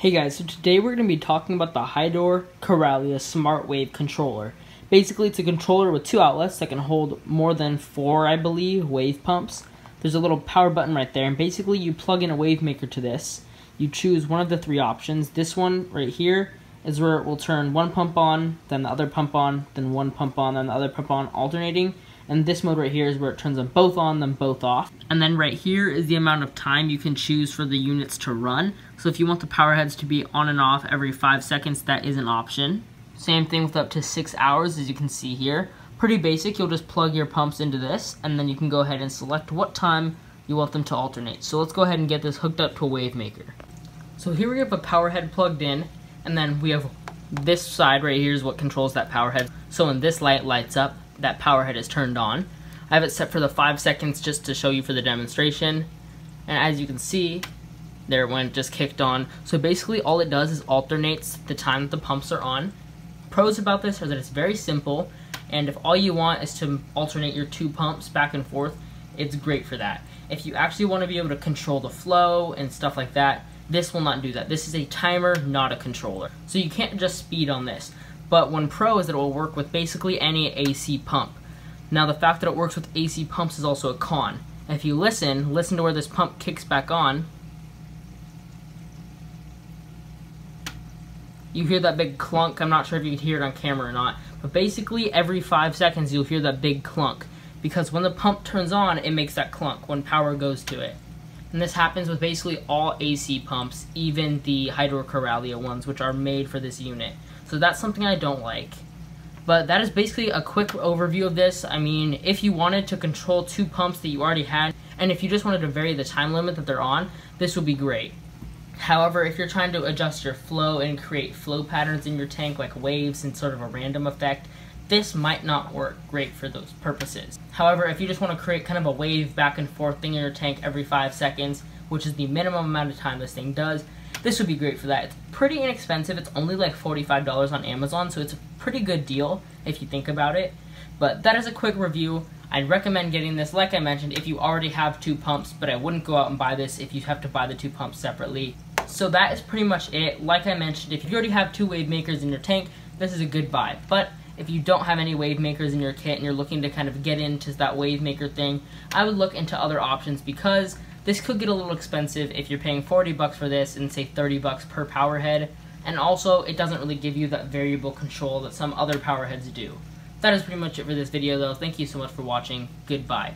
Hey guys, so today we're going to be talking about the Hydor Coralia Smart Wave Controller. Basically, it's a controller with two outlets that can hold more than four, I believe, wave pumps. There's a little power button right there, and basically you plug in a wave maker to this. You choose one of the three options. This one right here is where it will turn one pump on, then the other pump on, then one pump on, then the other pump on, alternating. And this mode right here is where it turns them both on, then both off. And then right here is the amount of time you can choose for the units to run. So if you want the power heads to be on and off every 5 seconds, that is an option. Same thing with up to 6 hours, as you can see here. Pretty basic, you'll just plug your pumps into this, and then you can go ahead and select what time you want them to alternate. So let's go ahead and get this hooked up to a wave maker. So here we have a power head plugged in, and then we have this side right here is what controls that power head. So when this light lights up, that power head is turned on. I have it set for the 5 seconds just to show you for the demonstration. And as you can see, there when it just kicked on. So basically all it does is alternates the time that the pumps are on. Pros about this are that it's very simple, and if all you want is to alternate your two pumps back and forth, it's great for that. If you actually want to be able to control the flow and stuff like that, this will not do that. This is a timer, not a controller. So you can't just speed on this. But one pro is that it will work with basically any AC pump. Now the fact that it works with AC pumps is also a con. If you listen to where this pump kicks back on, you hear that big clunk. I'm not sure if you can hear it on camera or not, but basically every 5 seconds you'll hear that big clunk, because when the pump turns on, it makes that clunk when power goes to it. And this happens with basically all AC pumps, even the Hydor Coralia ones, which are made for this unit. So that's something I don't like. But that is basically a quick overview of this. I mean, if you wanted to control two pumps that you already had, and if you just wanted to vary the time limit that they're on, this would be great. However, if you're trying to adjust your flow and create flow patterns in your tank, like waves and sort of a random effect, this might not work great for those purposes. However, if you just want to create kind of a wave back and forth thing in your tank every 5 seconds, which is the minimum amount of time this thing does, this would be great for that. It's pretty inexpensive. It's only like $45 on Amazon, so it's a pretty good deal if you think about it. But that is a quick review. I'd recommend getting this, like I mentioned, if you already have two pumps, but I wouldn't go out and buy this if you have to buy the two pumps separately. So that is pretty much it. Like I mentioned, if you already have two wave makers in your tank, this is a good buy. But if you don't have any wave makers in your kit and you're looking to kind of get into that wave maker thing, I would look into other options, because this could get a little expensive if you're paying 40 bucks for this and say 30 bucks per power head. And also, it doesn't really give you that variable control that some other power heads do. That is pretty much it for this video though. Thank you so much for watching. Goodbye.